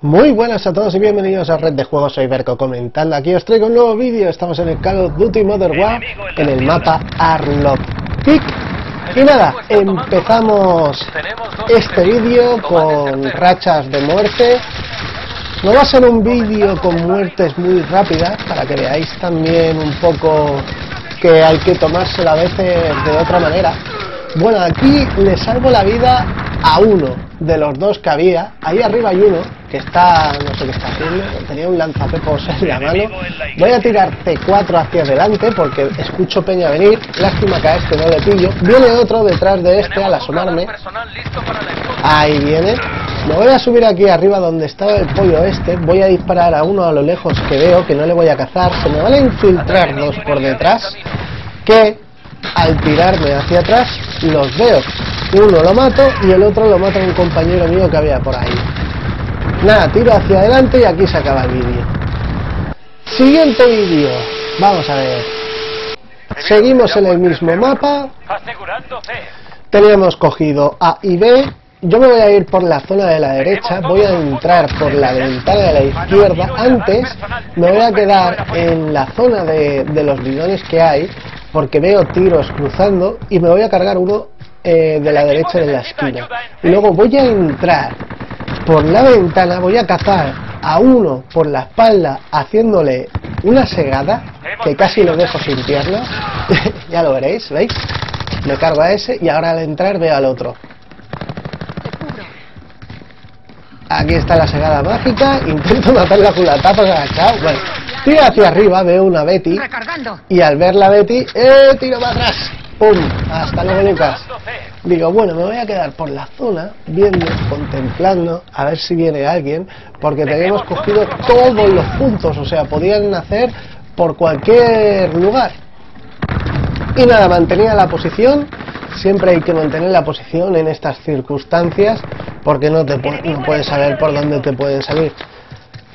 Muy buenas a todos y bienvenidos a Red de Juegos, soy Berco Comentando. Aquí os traigo un nuevo vídeo, estamos en el Call of Duty Modern Warfare, en el mapa Arloptic. Y nada, empezamos este vídeo con rachas de muerte. No va a ser un vídeo con muertes muy rápidas, para que veáis también un poco que hay que tomárselo a veces de otra manera. Bueno, aquí le salvo la vida a uno de los dos que había. Ahí arriba hay uno que está, no sé qué está haciendo, tenía un lanzapepos en la mano. Voy a tirar C4 hacia adelante porque escucho peña venir. Lástima que a este no le pillo. Viene otro detrás de este al asomarme. Ahí viene. Me voy a subir aquí arriba donde estaba el pollo este. Voy a disparar a uno a lo lejos que veo, que no le voy a cazar. Se me van a infiltrar dos por detrás, que al tirarme hacia atrás los veo. Uno lo mato y el otro lo mata un compañero mío que había por ahí. Nada, tiro hacia adelante y aquí se acaba el vídeo. Siguiente vídeo. Vamos a ver. Seguimos en el mismo mapa. Teníamos cogido A y B. Yo me voy a ir por la zona de la derecha, voy a entrar por la ventana de la izquierda. Antes me voy a quedar en la zona de los bidones que hay, porque veo tiros cruzando y me voy a cargar uno de la derecha de la esquina. Y luego voy a entrar por la ventana, voy a cazar a uno por la espalda haciéndole una segada, que casi lo dejo sin piernas. Ya lo veréis, ¿veis? Me cargo a ese y ahora al entrar veo al otro. Aquí está la segada mágica, intento matar la culata por agachado. Bueno, tiro hacia arriba, veo una Betty y al ver la Betty, tiro para atrás. ¡Pum! Hasta luego, Lucas. Digo, bueno, me voy a quedar por la zona viendo, contemplando, a ver si viene alguien, porque teníamos cogido todos los puntos, o sea, podían nacer por cualquier lugar. Y nada, mantenía la posición. Siempre hay que mantener la posición en estas circunstancias, porque no puedes saber por dónde te pueden salir.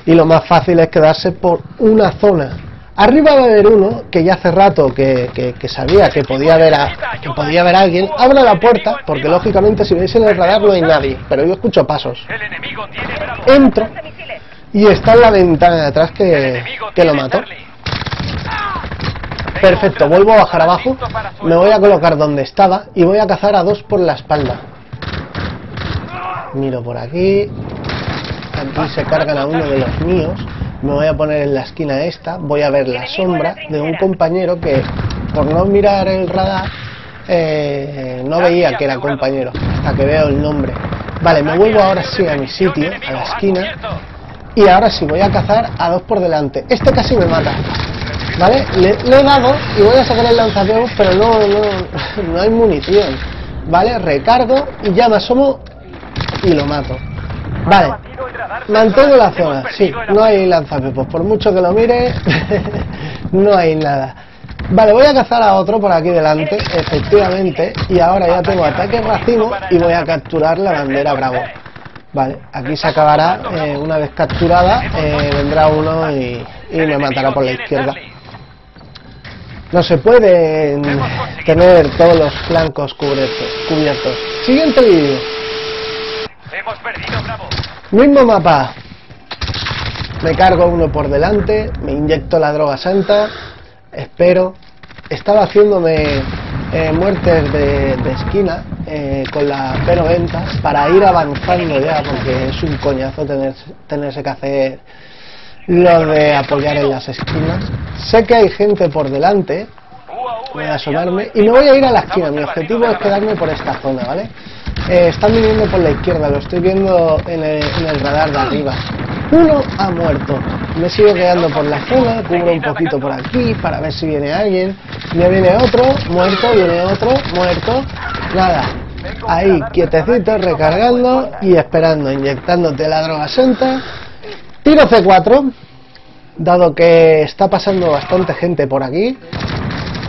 Y lo más fácil es quedarse por una zona. Arriba va a haber uno que ya hace rato que sabía que podía haber a alguien. Abro la puerta, porque lógicamente si veis en el radar no hay nadie, pero yo escucho pasos. Entro y está en la ventana de atrás que lo mató. Perfecto, vuelvo a bajar abajo, me voy a colocar donde estaba y voy a cazar a dos por la espalda. Miro por aquí, aquí se cargan a uno de los míos, me voy a poner en la esquina esta, voy a ver la sombra de un compañero que por no mirar el radar no veía que era compañero, hasta que veo el nombre. Vale, me vuelvo ahora sí a mi sitio, a la esquina, y ahora sí voy a cazar a dos por delante. Este casi me mata. Vale, le he dado y voy a sacar el lanzapepos, pero no hay munición. Vale, recargo y ya me asomo y lo mato. Vale, mantengo la zona, sí, no hay lanzapepos, por mucho que lo mire, no hay nada. Vale, voy a cazar a otro por aquí delante, efectivamente, y ahora ya tengo ataque racimo y voy a capturar la bandera Bravo. Vale, aquí se acabará, una vez capturada, vendrá uno y me matará por la izquierda. No se pueden tener todos los flancos cubiertos. Siguiente vídeo. Mismo mapa. Me cargo uno por delante, me inyecto la droga santa, espero. Estaba haciéndome muertes de esquina con la P90 para ir avanzando ya, porque es un coñazo tenerse que hacer lo de apoyar en las esquinas. Sé que hay gente por delante, voy a asomarme y me voy a ir a la esquina. Mi objetivo es quedarme por esta zona, ¿vale? Están viniendo por la izquierda, lo estoy viendo en el radar de arriba. Uno ha muerto, me sigo quedando por la zona, cubro un poquito por aquí para ver si viene alguien. Ya viene otro, muerto, viene otro, muerto. Nada, ahí quietecito, recargando y esperando, inyectándote la droga santa. Tiro C4, dado que está pasando bastante gente por aquí,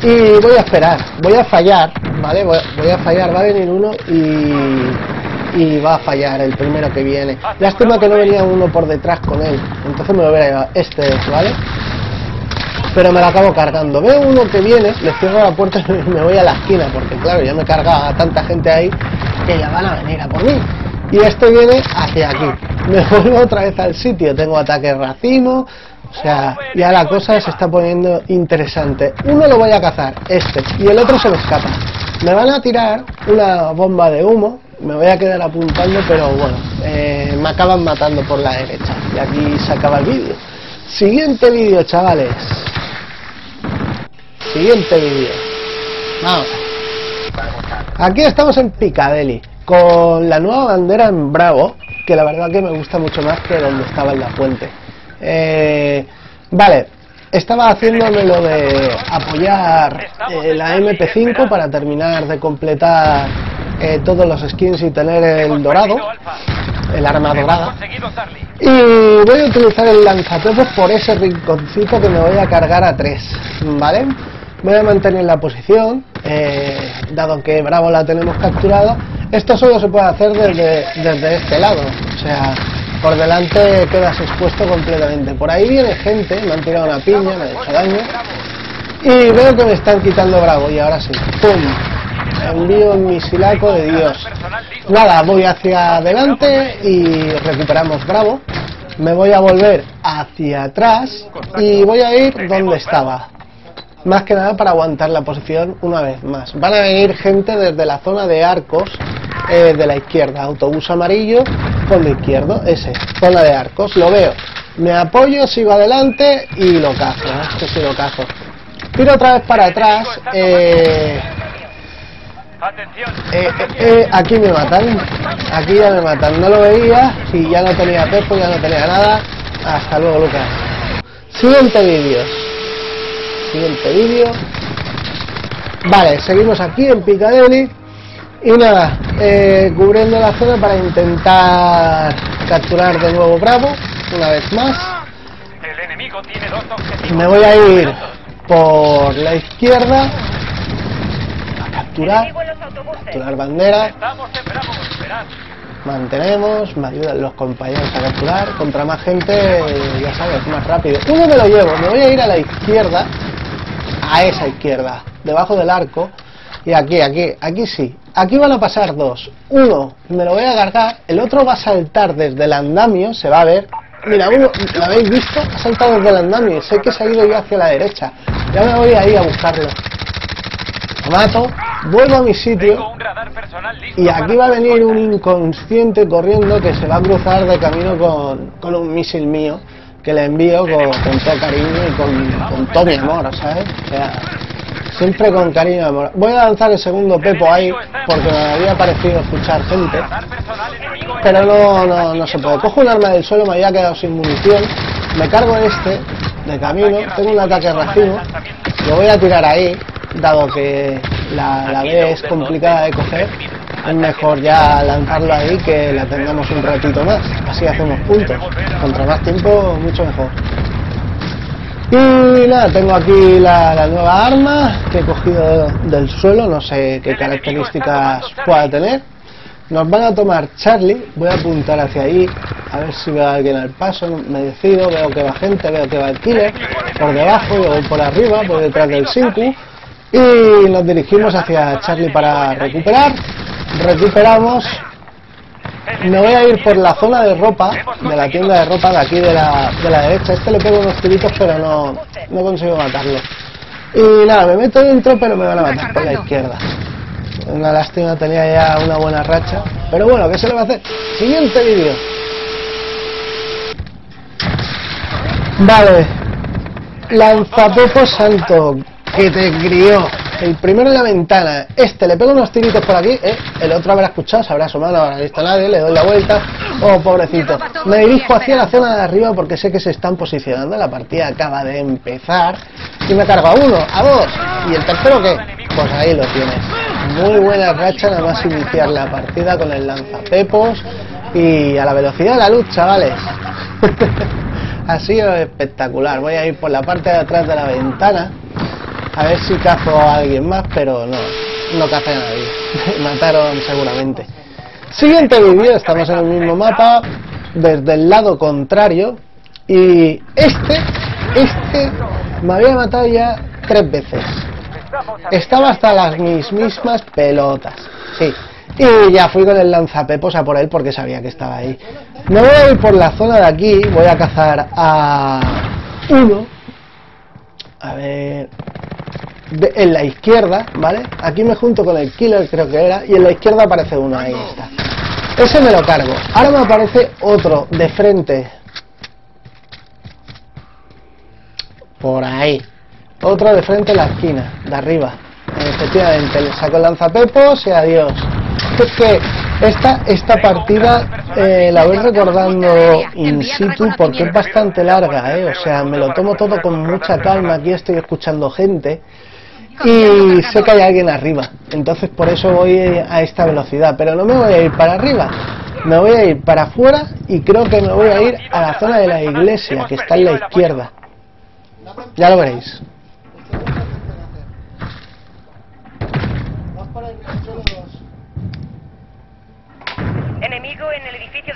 y voy a esperar, voy a fallar, ¿vale? Voy a fallar, va a venir uno y va a fallar el primero que viene. Lástima que no venía uno por detrás con él, entonces me lo hubiera llevado este, ¿vale? Pero me lo acabo cargando. Veo uno que viene, le cierro la puerta y me voy a la esquina, porque claro, ya me he cargado a tanta gente ahí que ya van a venir a por mí. y este viene hacia aquí. Me vuelvo otra vez al sitio, tengo ataque racimo, o sea, ya la cosa se está poniendo interesante. Uno lo voy a cazar, este, y el otro se me escapa. Me van a tirar una bomba de humo, me voy a quedar apuntando, pero bueno, me acaban matando por la derecha. Y aquí se acaba el vídeo. Siguiente vídeo, chavales. Siguiente vídeo. Vamos. Aquí estamos en Piccadilly, con la nueva bandera en Bravo, que la verdad que me gusta mucho más que donde estaba en la fuente. Vale, estaba haciéndome lo de apoyar la MP5 para terminar de completar todos los skins y tener el dorado, el arma dorada. Y voy a utilizar el lanzatopos por ese rinconcito que me voy a cargar a 3, ¿vale? Voy a mantener la posición, dado que Bravo la tenemos capturada. Esto solo se puede hacer desde este lado, o sea, por delante quedas expuesto completamente. Por ahí viene gente, me han tirado una piña, me han hecho daño, y veo que me están quitando Bravo, y ahora sí, ¡pum! Envío un misilaco de Dios. Nada, voy hacia adelante y recuperamos Bravo. Me voy a volver hacia atrás y voy a ir donde estaba. Más que nada para aguantar la posición una vez más. Van a venir gente desde la zona de Arcos, de la izquierda. Autobús amarillo, fondo izquierdo, ese, zona de Arcos, lo veo. Me apoyo, sigo adelante y lo cazo, esto sí lo cazo. Tiro otra vez para atrás. Aquí me matan, aquí ya me matan. No lo veía y ya no tenía pepo, ya no tenía nada. Hasta luego, Lucas. Siguiente vídeo. Vale, seguimos aquí en Piccadilly y nada, cubriendo la zona para intentar capturar de nuevo Bravo una vez más. Me voy a ir por la izquierda a capturar bandera. Mantenemos, me ayudan los compañeros a capturar. Contra más gente, ya sabes, más rápido. Uno me lo llevo, me voy a ir a la izquierda, a esa izquierda, debajo del arco, y aquí sí, aquí van a pasar dos. Uno me lo voy a cargar, el otro va a saltar desde el andamio, se va a ver. Mira, uno, ¿lo habéis visto? Ha saltado desde el andamio, sé que se ha ido yo hacia la derecha, ya me voy ahí a buscarlo. Lo mato, vuelvo a mi sitio, y aquí va a venir un inconsciente corriendo que se va a cruzar de camino con un misil mío, que le envío con todo cariño y con todo mi amor, ¿sabes? O sea, siempre con cariño y amor. Voy a lanzar el segundo pepo ahí, porque me había parecido escuchar gente, pero no se puede. Cojo un arma del suelo, me había quedado sin munición, me cargo este, de camino, tengo un ataque racimo, lo voy a tirar ahí, dado que la B es complicada de coger. Es mejor ya lanzarlo ahí que la tengamos un ratito más, así hacemos puntos, contra más tiempo mucho mejor. Y nada, tengo aquí la nueva arma que he cogido del suelo, no sé qué características pueda tener. Nos van a tomar Charlie, voy a apuntar hacia ahí, a ver si veo a alguien al paso, me decido, veo que va gente, veo que va el killer, por debajo, luego por arriba, por detrás del Sinku, y nos dirigimos hacia Charlie para recuperar. Recuperamos. Me voy a ir por la zona de ropa, de la tienda de ropa de aquí de la derecha. Este le pego unos tiritos pero no consigo matarlo. Y nada, me meto dentro pero me van a matar por la izquierda. Una lástima, tenía ya una buena racha, pero bueno, ¿qué se le va a hacer? Siguiente vídeo. Vale, lanzapopo santo que te crió. El primero en la ventana, este le pego unos tiritos por aquí, el otro habrá escuchado, se habrá asomado, no habrá visto a nadie, le doy la vuelta, oh pobrecito. Me dirijo hacia la zona de arriba porque sé que se están posicionando, la partida acaba de empezar, y me cargo a uno, a dos, y el tercero ¿qué? Pues ahí lo tienes. Muy buena racha, nada más iniciar la partida con el lanzapepos, y a la velocidad de la luz, chavales. Ha sido espectacular. Voy a ir por la parte de atrás de la ventana, a ver si cazo a alguien más, pero no cacé a nadie. Mataron seguramente. Siguiente vídeo, estamos en el mismo mapa, desde el lado contrario, y este me había matado ya 3 veces. Estaba hasta las mismas pelotas, sí. Y ya fui con el lanzapepos a por él porque sabía que estaba ahí. Me voy a ir por la zona de aquí, voy a cazar a uno. A ver... en la izquierda, ¿vale? Aquí me junto con el killer, creo que era, y en la izquierda aparece uno, ahí está. Ese me lo cargo. Ahora me aparece otro, de frente. Por ahí. Otro de frente en la esquina, de arriba. Efectivamente, le saco el lanzapepos y adiós. Es que esta partida la voy recordando in situ porque es bastante larga, o sea, me lo tomo todo con mucha calma. Aquí estoy escuchando gente y sé que hay alguien arriba, entonces por eso voy a esta velocidad, pero no me voy a ir para arriba, me voy a ir para afuera y creo que me voy a ir a la zona de la iglesia que está en la izquierda, ya lo veréis.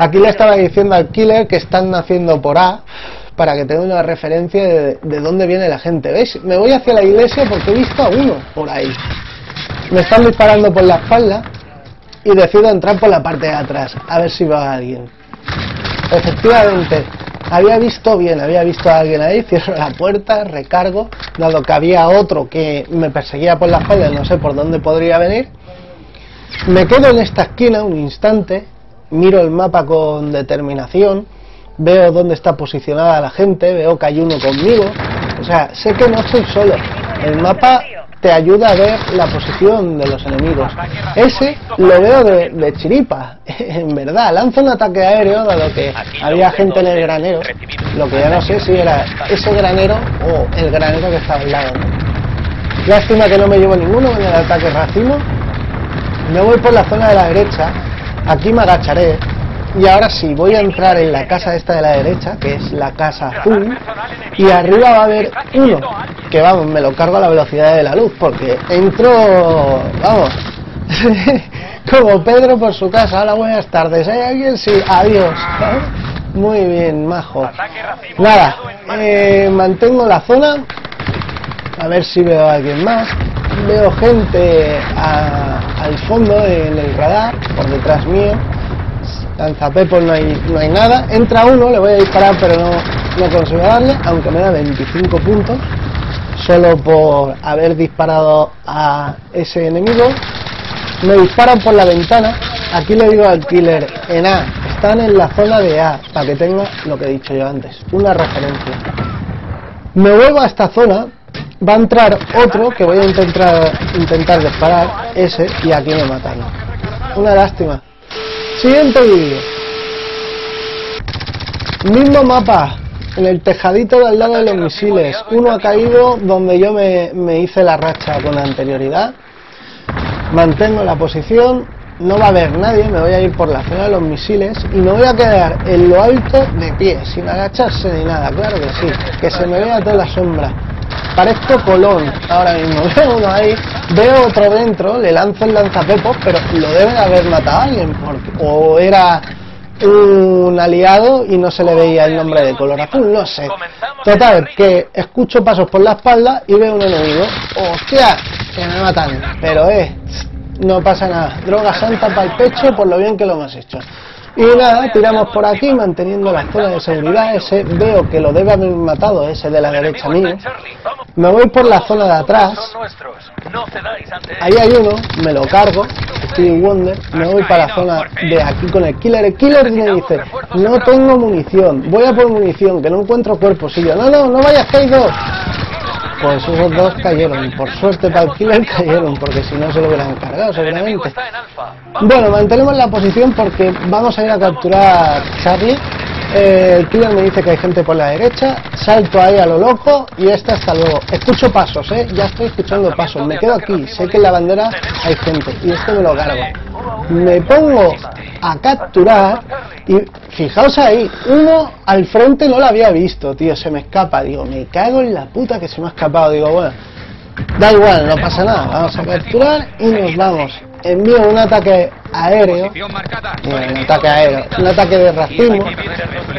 Aquí le estaba diciendo al killer que están haciendo por A para que tenga una referencia de dónde viene la gente. ¿Veis? Me voy hacia la iglesia porque he visto a uno por ahí. Me están disparando por la espalda y decido entrar por la parte de atrás a ver si va alguien. Efectivamente, había visto bien, había visto a alguien ahí, cierro la puerta, recargo, dado que había otro que me perseguía por la espalda, no sé por dónde podría venir. Me quedo en esta esquina un instante, miro el mapa con determinación, veo dónde está posicionada la gente, veo que hay uno conmigo, o sea, sé que no estoy solo, el mapa te ayuda a ver la posición de los enemigos. Ese lo veo de chiripa, en verdad, lanzo un ataque aéreo dado que había gente en el granero, lo que ya no sé si era ese granero o el granero que estaba al lado, ¿no? Lástima que no me llevo ninguno en el ataque racimo. Me voy por la zona de la derecha, aquí me agacharé y ahora sí voy a entrar en la casa esta de la derecha, que es la casa azul, y arriba va a haber uno, que vamos, me lo cargo a la velocidad de la luz, porque entro, vamos, como Pedro por su casa, hola buenas tardes, ¿hay alguien? Sí, adiós, ¿no? Muy bien, majo. Nada, mantengo la zona, a ver si veo a alguien más. Veo gente al fondo en el radar, por detrás mío. Lanzapepos no hay nada. Entra uno, le voy a disparar, pero no consigo darle, aunque me da 25 puntos, solo por haber disparado a ese enemigo. Me disparan por la ventana. Aquí le digo al killer, en A, están en la zona de A, para que tenga lo que he dicho yo antes, una referencia. Me vuelvo a esta zona. Va a entrar otro que voy a intentar disparar, ese, y aquí me mataron. Una lástima. Siguiente vídeo. Mismo mapa, en el tejadito del lado de los misiles. Uno ha caído donde yo me hice la racha con anterioridad. Mantengo la posición, no va a haber nadie, me voy a ir por la zona de los misiles y me voy a quedar en lo alto de pie, sin agacharse ni nada, claro que sí, que se me vea toda la sombra. Parezco Colón ahora mismo, veo uno ahí, veo otro dentro, le lanzo el lanzapepos, pero lo debe de haber matado a alguien, porque, o era un aliado y no se le veía el nombre de color azul, no sé. Total, que escucho pasos por la espalda y veo un enemigo, hostia, que me matan, pero no pasa nada, droga santa para el pecho por lo bien que lo hemos hecho. Y nada, tiramos por aquí manteniendo la zona de seguridad. Ese veo que lo debe haber matado, ese de la derecha mío. Me voy por la zona de atrás. Ahí hay uno, me lo cargo, Stevie Wonder. Me voy para la zona de aquí con el killer. El killer me dice, no tengo munición, voy a por munición, que no encuentro cuerpos. Y yo, no vayas, que hay dos. Pues esos dos cayeron, por suerte para el killer cayeron, porque si no se lo hubieran cargado seguramente. Bueno, mantenemos la posición porque vamos a ir a capturar a Charlie. El killer me dice que hay gente por la derecha, salto ahí a lo loco y hasta luego. Escucho pasos, ya estoy escuchando pasos, me quedo aquí, sé que en la bandera hay gente y esto me lo cargo. Me pongo a capturar y fijaos ahí, uno al frente no lo había visto, tío, se me escapa, digo, me cago en la puta que se me ha escapado, digo, bueno, da igual, no pasa nada, vamos a capturar y nos vamos. Envío un ataque aéreo, un ataque de racimo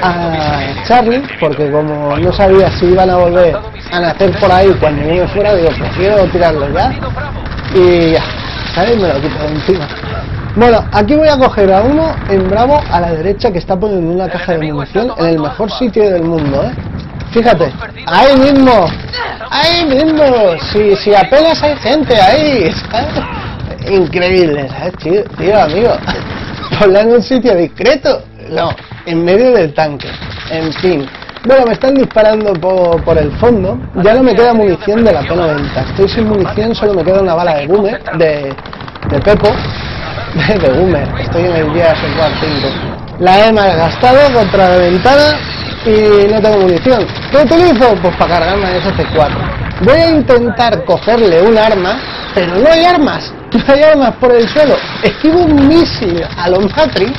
a Charlie, porque como no sabía si iban a volver a nacer por ahí cuando yo fuera, digo, prefiero tirarlo ya y ya, ¿sabes? Me lo quito de encima. Bueno, aquí voy a coger a uno en bravo a la derecha que está poniendo una caja de munición en el mejor sitio del mundo, ¿eh? Fíjate, ahí mismo, si apenas hay gente ahí, ¿sabes? Increíble, ¿sabes? Tío, amigo, ponla en un sitio discreto, no, en medio del tanque, en fin. Bueno, me están disparando por el fondo, ya no me queda munición de la P90, estoy sin munición, solo me queda una bala de boomer, de Pepo, de boomer, estoy en el día 5. La he malgastado contra la ventana y no tengo munición. ¿Qué utilizo? Pues para cargarme esos C4. Voy a intentar cogerle un arma, pero no hay armas. No hay armas por el suelo. Esquivo un misil a los Matrix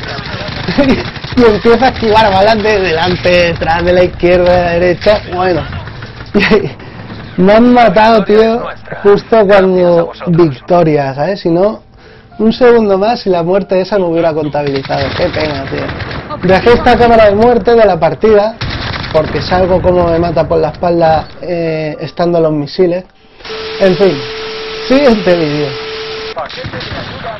y empiezo a esquivar balas de delante, detrás, de la izquierda, de la derecha. Bueno, me han matado, tío, justo cuando victoria, ¿sabes? Si no, un segundo más y la muerte esa no hubiera contabilizado. Qué pena, tío. Dejé esta cámara de muerte de la partida porque salgo como me mata por la espalda estando los misiles. En fin, siguiente vídeo.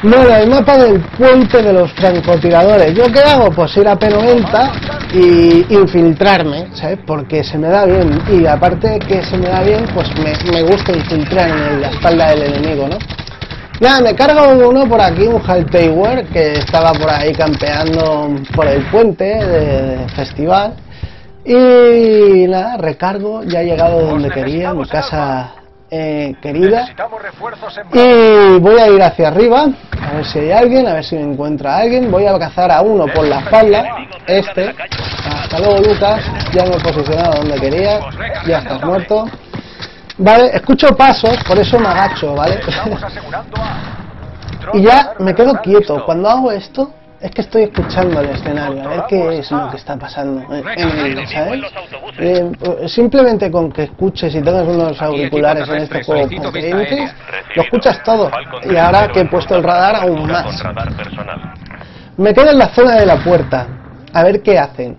Bueno, el mapa del puente de los francotiradores. ¿Yo qué hago? Pues ir a P90 y infiltrarme, ¿sabes? Porque se me da bien. Y aparte que se me da bien, pues me gusta infiltrarme en la espalda del enemigo, ¿no? Nada, me cargo uno por aquí, un Halteiwer, que estaba por ahí campeando por el puente de festival. Y nada, recargo, ya he llegado donde quería, mi casa querida. Y voy a ir hacia arriba, a ver si hay alguien, a ver si me encuentra alguien. Voy a cazar a uno por la espalda, este. Hasta luego, Lucas, ya me he posicionado donde quería, ya estás muerto. Vale, escucho pasos, por eso me agacho, ¿vale? Y ya me quedo quieto. Cuando hago esto, es que estoy escuchando el escenario, a ver qué es lo que está pasando en, ¿sabes? Simplemente con que escuches y tengas unos auriculares en este juego potentes, lo escuchas todo. Y ahora que he puesto el radar, aún más. Me quedo en la zona de la puerta, a ver qué hacen.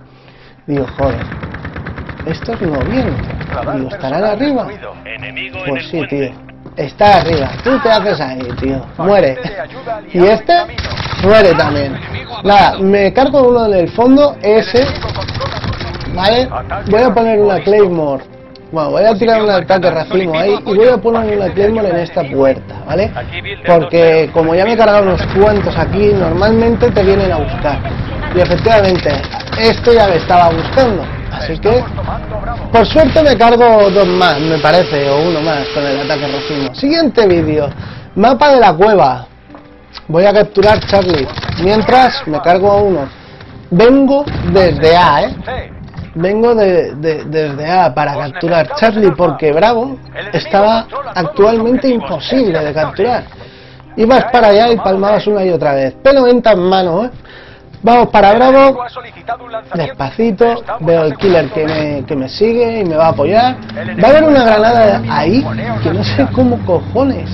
Digo, joder, estos no vienen. Digo, ¿estarán arriba? Pues sí, tío. Está arriba. Tú te haces ahí, tío. Muere. Y este muere también. Nada, me cargo uno en el fondo. Ese. Vale. Voy a poner una Claymore. Bueno, voy a tirar un ataque racimo ahí. Y voy a poner una Claymore en esta puerta, ¿vale? Porque como ya me he cargado unos cuantos aquí, normalmente te vienen a buscar. Y efectivamente, esto ya me estaba buscando. Así que, por suerte me cargo dos más, me parece, o uno más con el ataque racimo. Siguiente vídeo, mapa de la cueva. Voy a capturar Charlie. Mientras me cargo a uno. Vengo desde A, Vengo desde A para capturar Charlie porque Bravo estaba actualmente imposible de capturar. Ibas para allá y palmabas una y otra vez. P90 en mano, Vamos para Bravo, despacito, veo el killer que me sigue y me va a apoyar. Va a haber una granada ahí, que no sé cómo cojones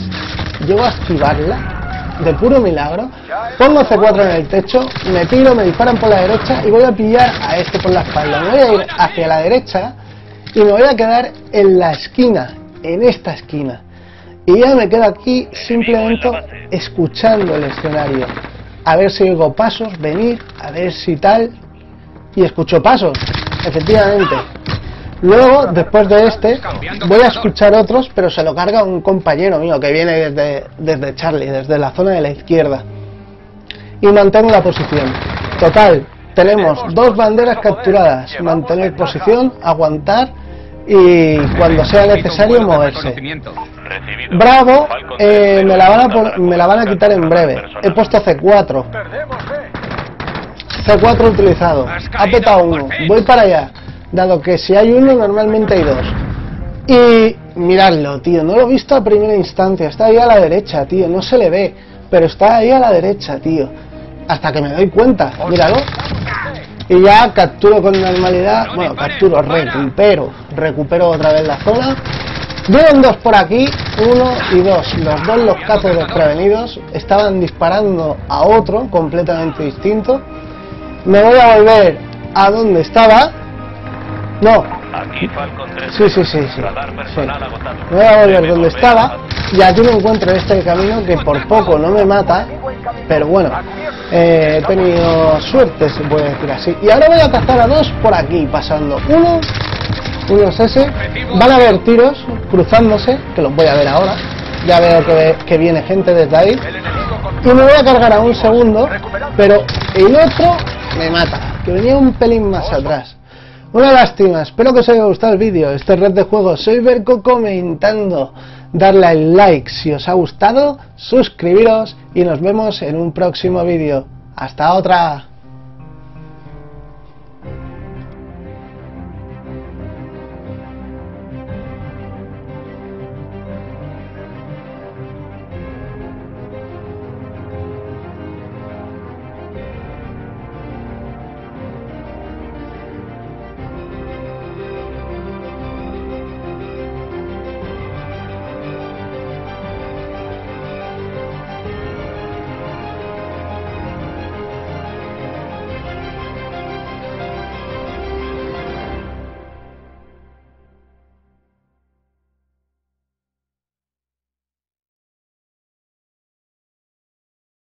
llego a esquivarla, de puro milagro. Pongo C4 en el techo, me tiro, me disparan por la derecha y voy a pillar a este por la espalda. Me voy a ir hacia la derecha y me voy a quedar en la esquina, en esta esquina. Y ya me quedo aquí simplemente escuchando el escenario. A ver si oigo pasos, venir, a ver si tal. Y escucho pasos, efectivamente. Luego, después de este, voy a escuchar otros, pero se lo carga un compañero mío que viene desde Charlie, desde la zona de la izquierda. Y mantengo la posición. Total, tenemos dos banderas capturadas. Mantener posición, aguantar y cuando sea necesario moverse. Bravo, me la van a quitar en breve. He puesto C4. C4 utilizado. Ha petado uno. Voy para allá. Dado que si hay uno, normalmente hay dos. Y miradlo, tío. No lo he visto a primera instancia. Está ahí a la derecha, tío. No se le ve. Pero está ahí a la derecha, tío. Hasta que me doy cuenta. Míralo. Y ya capturo con normalidad. Bueno, capturo, recupero otra vez la zona. Vieron dos por aquí, uno y dos. Los dos los cazos desprevenidos. Estaban disparando a otro completamente distinto. Me voy a volver a donde estaba. No. Sí. Me voy a volver donde estaba. Y aquí me encuentro este camino que por poco no me mata. Pero bueno, he tenido suerte, se puede decir así. Y ahora voy a atacar a dos por aquí, pasando unos ese. Van a haber tiros cruzándose, que los voy a ver ahora. Ya veo que viene gente desde ahí. Y me voy a cargar a un segundo, pero el otro me mata, que venía un pelín más atrás. Una lástima, espero que os haya gustado el vídeo, este Red de Juegos. Soy Berco comentando. Darle al like si os ha gustado, suscribiros y nos vemos en un próximo vídeo. ¡Hasta otra!